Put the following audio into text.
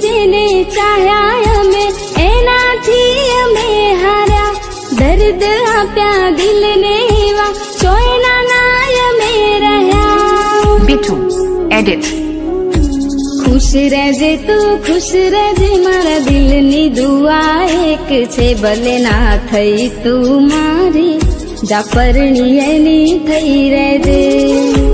जिने चाहा हमें एना थी हमें हारा दर्द आप्या दिल ने वा चोयना नाय में रहा। बिटू एडिट। खुश रहजे तू खुश रहजे मारा दिल नी दुआ एक छे भले ना थई तू मारी जापरणी एनी थई रहजे।